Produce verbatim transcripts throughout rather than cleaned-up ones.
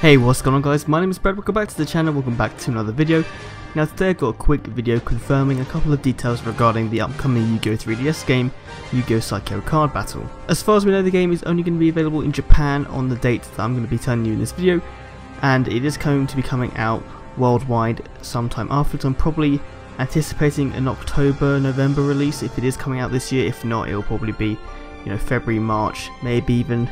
Hey, what's going on guys, my name is Brad, welcome back to the channel, welcome back to another video. Now today I've got a quick video confirming a couple of details regarding the upcoming Yu-Gi-Oh three D S game, Yu-Gi-Oh Saikyo Card Battle. As far as we know, the game is only going to be available in Japan on the date that I'm going to be telling you in this video, and it is going to be coming out worldwide sometime afterwards. I'm probably anticipating an October, November release if it is coming out this year. If not, it'll probably be, you know, February, March, maybe even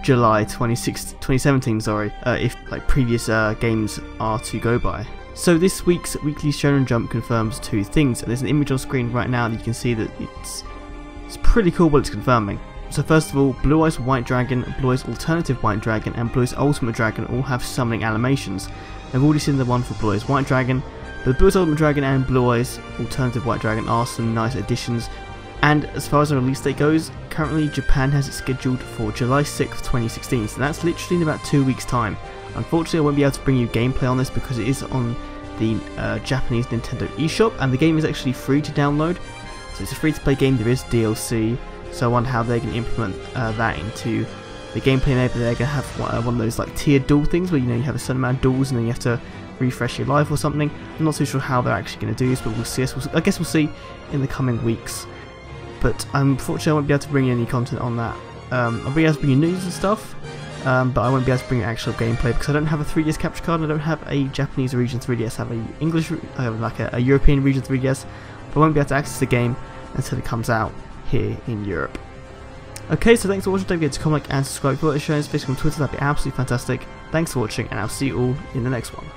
July twenty seventeen, sorry, uh, if like previous uh, games are to go by. So this week's weekly Shonen Jump confirms two things, and there's an image on screen right now that you can see that it's it's pretty cool what it's confirming. So first of all, Blue Eyes White Dragon, Blue Eyes Alternative White Dragon and Blue Eyes Ultimate Dragon all have summoning animations. I've already seen the one for Blue Eyes White Dragon, but Blue Eyes Ultimate Dragon and Blue Eyes Alternative White Dragon are some nice additions. And as far as the release date goes, currently Japan has it scheduled for July sixth twenty sixteen, so that's literally in about two weeks time. Unfortunately I won't be able to bring you gameplay on this because it is on the uh, Japanese Nintendo eShop, and the game is actually free to download, so it's a free to play game. There is D L C, so I wonder how they can implement uh, that into the gameplay. Maybe they're going to have one of those like tiered duel things where, you know, you have a certain amount of duels and then you have to refresh your life or something. I'm not too sure how they're actually going to do this, but we'll see. I guess we'll see in the coming weeks. But unfortunately I won't be able to bring you any content on that. Um, I'll be able to bring you news and stuff, um, but I won't be able to bring you actual gameplay because I don't have a three D S capture card and I don't have a Japanese region three D S, I have a English, I have like a, a European region three D S, but I won't be able to access the game until it comes out here in Europe. Okay, so thanks for watching, don't forget to comment, like, and subscribe. If you like the show, especially on Twitter, that'd be absolutely fantastic. Thanks for watching and I'll see you all in the next one.